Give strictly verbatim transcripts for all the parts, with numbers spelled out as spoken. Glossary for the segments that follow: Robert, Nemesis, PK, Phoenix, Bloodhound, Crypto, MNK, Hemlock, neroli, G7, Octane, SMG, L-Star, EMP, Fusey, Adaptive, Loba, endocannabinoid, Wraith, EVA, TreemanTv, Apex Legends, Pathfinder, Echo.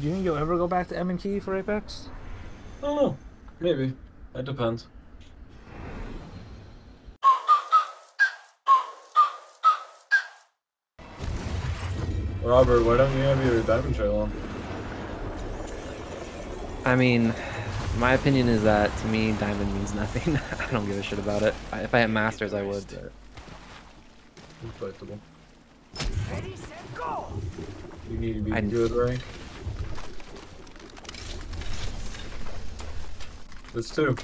Do you think you'll ever go back to M N K for Apex? I don't know. Maybe. It depends. Robert, why don't you have your diamond trail on? I mean, my opinion is that, to me, diamond means nothing. I don't give a shit about it. If I had masters, I would. Inflatable. Ready, set, go! You need to be I... good, right? There's two.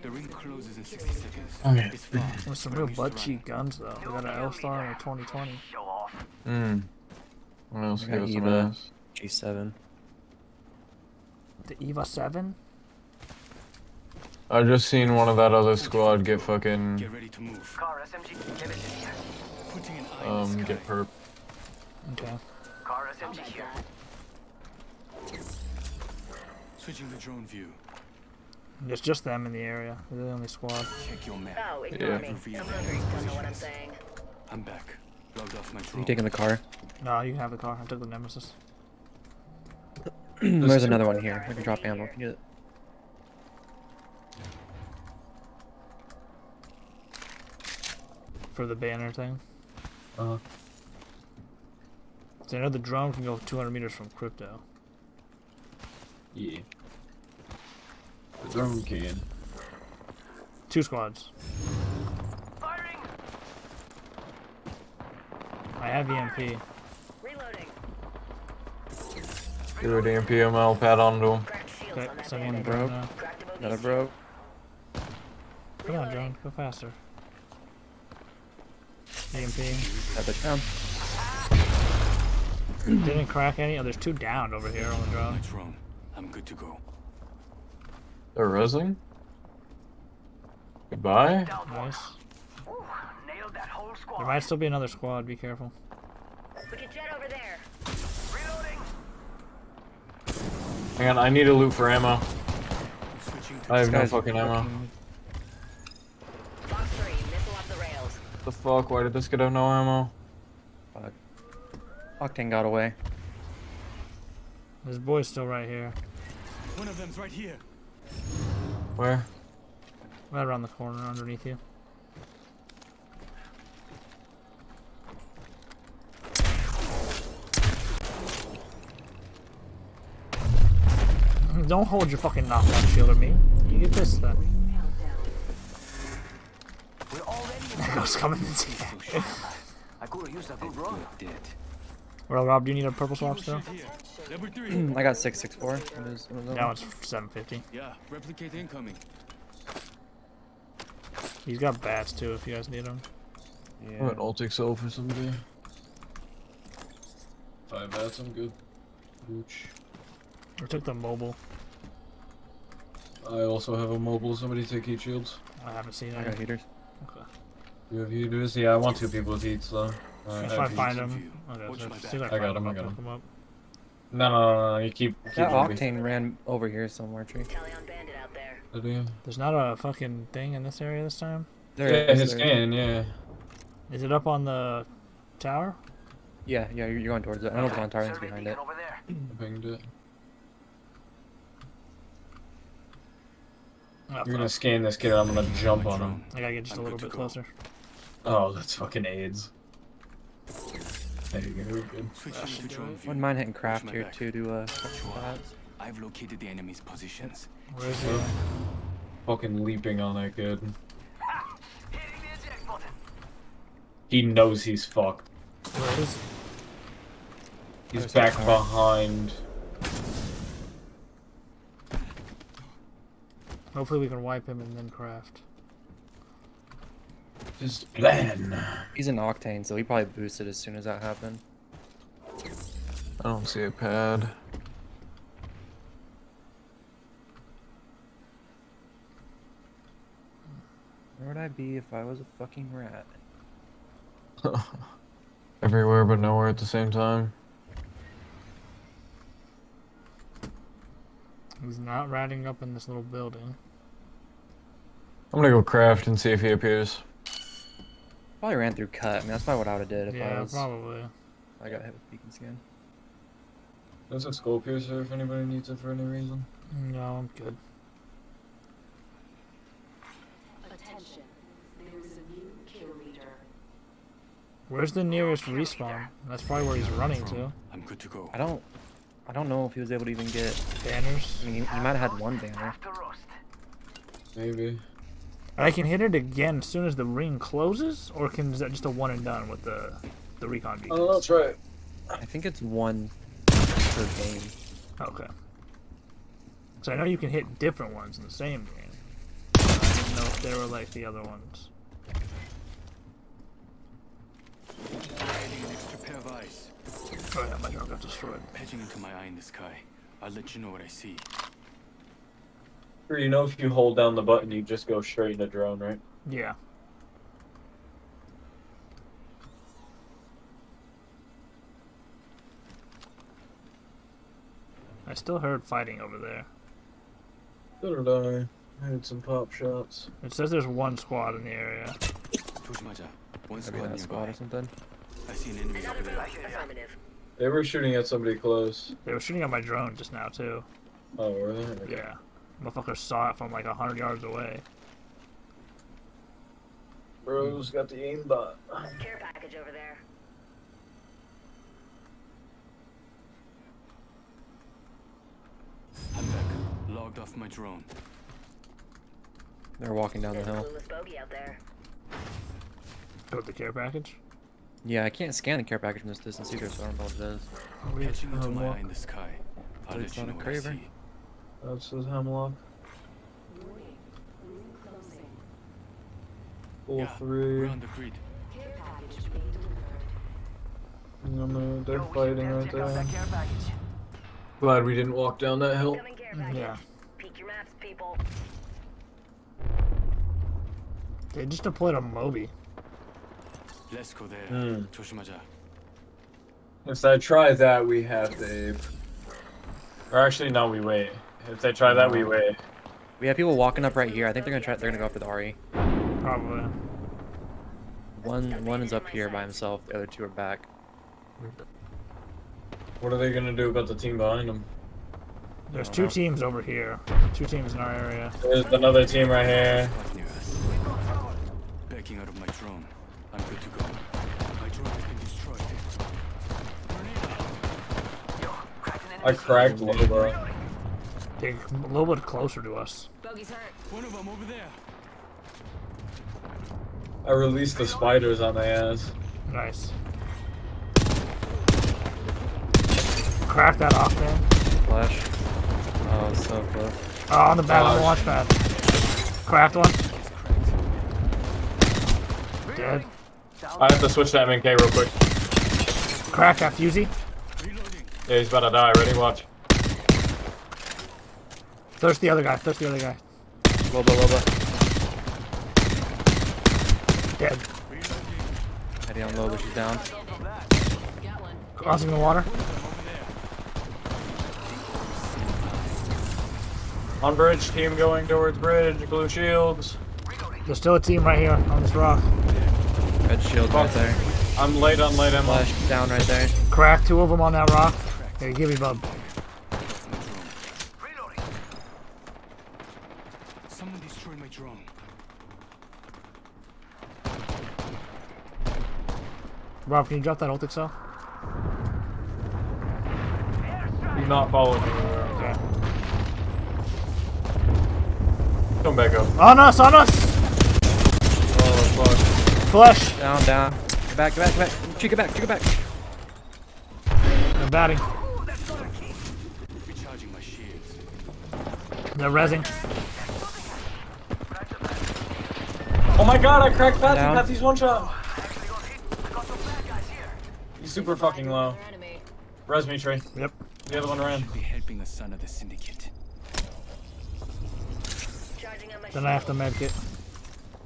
The ring closes in sixty seconds. Okay. There's some real butt cheek guns though. We got an L-Star and a twenty twenty. Mm. What else gave us some ass? G seven. The E V A seven? I just seen one of that other squad get fucking... Get ready to move. Car S M G limited here. Putting an eye on the sky. Get perp. Okay. Car S M G here. Switching the drone view. It's just them in the area. They're the only squad. Check your map. Oh, ignore yeah. me. Some others don't know what I'm saying. I'm back. Logged off my drone. Are you taking the car? No, you can have the car. I took the Nemesis. There's another one here. I can drop ammo if you need it. For the banner thing. Uh-huh. So I know the drone can go two hundred meters from Crypto. Yeah. The drone can. Two squads. Firing. I have E M P. Reloading. Do an E M P M L pad onto him. Okay, someone broke. Another broke. Come on, drone, go faster. E M P. Got it down. Didn't crack any. Oh, there's two down over here on the drone. drone. I'm good to go. They're resing? Goodbye. Nice. Ooh, nailed that whole squad. There might still be another squad, be careful. We can jet over there. Reloading. Hang on, I need a loot for ammo. I have no fucking ammo. Box three, missile off the rails. The fuck, why did this kid have no ammo? Fuck. Octane got away. This boy's still right here. One of them's right here. Where? Right around the corner, underneath you. Don't hold your fucking knockdown shield at me. You get pissed then. Echo's coming in. I could use a good run. Well, Rob, do you need a purple swap still? I got six six four. Now it's seven fifty. Yeah, replicate incoming. He's got bats too if you guys need them. Yeah. Alright, I'll take so for somebody. Five bats, I'm good. Ooch. I took the mobile. I also have a mobile. Somebody take heat shields. I haven't seen it. I got heaters. Okay. You have heaters? Yeah, I want two people with heat, so. Right, if I, I find him, okay, so I, I got him. I got him. him up. No, no, no, no, you keep. keep that Octane me. ran over here somewhere, Tree. There's not a fucking thing in this area this time. There yeah, is. His scan, yeah. Is it up on the tower? Yeah, yeah, you're going towards it. I don't know if the on tower is behind it. I pinged it. You're gonna scan this kid, and I'm gonna jump on him. I gotta get just a little bit closer. Oh, that's fucking AIDS. There you go. Good. Wouldn't mind hitting craft here too to uh. I've located the enemy's positions. Where is he? Oh. Fucking leaping on that kid. He knows he's fucked. Where is he? He's back behind. Hopefully we can wipe him and then craft. Just plan. He's an Octane, so he probably boosted as soon as that happened. I don't see a pad. Where would I be if I was a fucking rat? Everywhere but nowhere at the same time. He's not ratting up in this little building. I'm gonna go craft and see if he appears. Probably ran through cut. I mean, that's probably what I would have did if yeah, I was. Yeah, probably. I got hit with beacon scan. There's a skull piercer if anybody needs it for any reason. No, I'm good. Attention. There is a new kill leader. Where's the nearest respawn? That's probably where he's running to. I'm good to go. I don't. I don't know if he was able to even get banners. I mean, he, he might have had one banner. Maybe. I can hit it again as soon as the ring closes, or can is that just a one and done with the the recon beacons? Oh, that's right. I think it's one per game. Okay. So I know you can hit different ones in the same game. I didn't know if they were like the other ones. Oh yeah, my drone got destroyed. Pitching into my eye in the sky. I'll let you know what I see. You know, if you hold down the button, you just go straight into drone, right? Yeah. I still heard fighting over there. So did I. I heard some pop shots. It says there's one squad in the area. One squad, that squad or something. I see an enemy over there. Affirmative. They were shooting at somebody close. They were shooting at my drone just now too. Oh, were they? Okay. Yeah. Motherfucker saw it from like a hundred yards away. Bro's got the aimbot. Care package over there. I'm back. Logged off my drone. They're walking down There's the hill. There's a bogey out there. Got the care package? Yeah, I can't scan the care package from this distance either, so I don't know what it is. Are we catching into my eye in the sky? I'll let you know what I see. That's his Hemlock. All yeah, three. We're on the grid. No, they're fighting right there. Glad we didn't walk down that hill. Yeah. Peek your maps, people. They just deployed a Moby. Let's go there. Mm. If they try that, we have Dave. Or actually, no, we wait. If they try that, we wait. We have people walking up right here. I think they're gonna try. They're gonna go up with R E. Probably. One, one is up here by himself. The other two are back. What are they gonna do about the team behind them? There's two know. teams over here. Two teams in our area. There's another team right here. Backing out of my drone. I'm good to go. My drone has been destroyed. I cracked Loba. Take Loba closer to us. Bogey's hurt. One of them over there. I released the spiders on my ass. Nice. Crack that off, man. Flash. Oh, so close. Oh, on the back of the launch pad. Cracked one. Dead. I have to switch to M N K real quick. Crack that Fusey. Yeah, he's about to die. Ready? Watch. Thirst the other guy. Thirst the other guy. Loba, Loba. Dead. Heading on Loba. She's down. Crossing the water. On bridge. Team going towards bridge. Blue shields. There's still a team right here on this rock. Red shield right there. I'm late on late ammo. Down right there. Crack two of them on that rock. Hey, give me bub. Someone destroyed my drone. Rob, can you drop that ultic cell? He's not following me. Okay. Come back up. On us, on us! Oh, fuck. Flush! Down, down. Get back, get back, get back. Chica back, chica back. I'm batting. They're rezzing. Oh my god, I cracked Patsy. Patsy's one shot. He's super fucking low. Res me, Trey. Yep. The other one ran. Be helping the son of the syndicate. Then I have to med kit.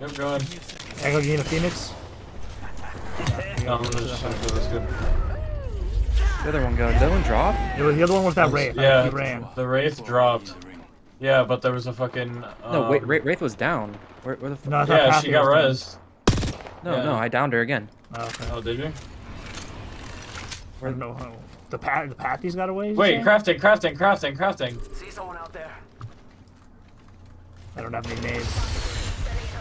Yep, going. Echo, you need a Phoenix? No, I'm just trying to do this good. The other one go. Did that one drop? It was, the other one was that Wraith. Yeah, he ran. The Wraith dropped. Yeah, but there was a fucking... Um... No, wait, Wraith was down. Where, where the fuck? No, yeah, she got rezzed. No, yeah. no, I downed her again. Oh, okay. Oh, did you? I don't know how. The path, the pathy's got away? Wait, say? crafting, crafting, crafting, crafting. See someone out there. I don't have any nades.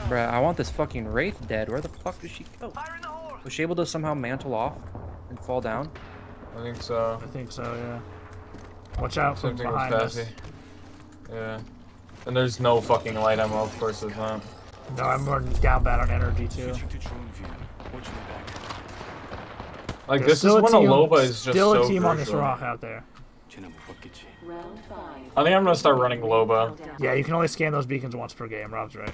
Bruh, I want this fucking Wraith dead. Where the fuck did she go? Was she able to somehow mantle off and fall down? I think so. I think so, yeah. Watch out from behind us. Yeah. And there's no fucking light ammo, of course there's not. No, I'm running down bad on energy too. Like There's this is when a Loba is just still so a team crucial. on this rock out there. I think I'm gonna start running Loba. Yeah, you can only scan those beacons once per game. Rob's right.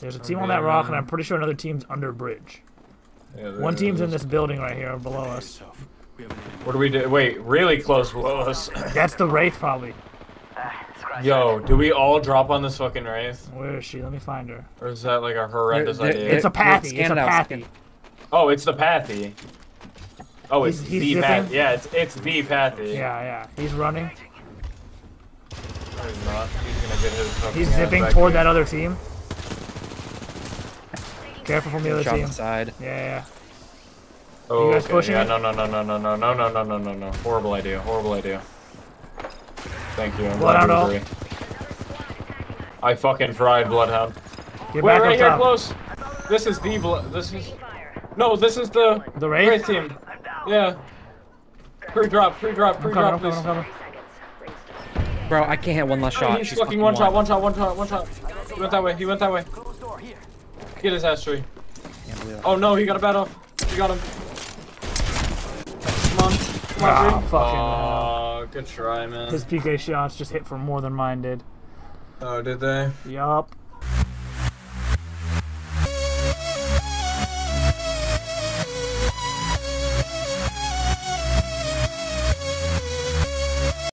There's a team okay, on that rock, and I'm pretty sure another team's under bridge. Yeah, One team's in this building right here, below us. What do we do? Wait, really close below us. That's the Wraith, probably. Yo, do we all drop on this fucking Wraith? Where is she? Let me find her. Or is that like a horrendous they're, they're, idea? It's a pathy. It's a pathy. Oh, it's the pathy. Oh, it's he's, he's the pathy. Yeah, it's it's the pathy. Yeah, yeah. He's running. No, he's not. He's gonna get his fucking He's zipping toward here. that other team. Careful from the other Shot team. Side. Yeah, yeah. Oh, you guys okay. pushing yeah, it? No, no, no, no, no, no, no, no, no, no, no, no. Horrible idea. Horrible idea. Thank you. I'm glad you agree. I fucking fried Bloodhound. Get We're back right here top. close. This is the blood. This is. No, this is the the Wraith, Wraith team. Yeah. Free drop, free drop, free drop, please. Bro, I can't hit one less shot. Oh, he's She's fucking one shot, one shot, one shot, one shot. He went that way. He went that way. Get his ass tree. Oh no, he got a bat off. You got him. Come on, come on, dude. Oh, oh, good try, man. His P K shots just hit for more than mine did. Oh, did they? Yup.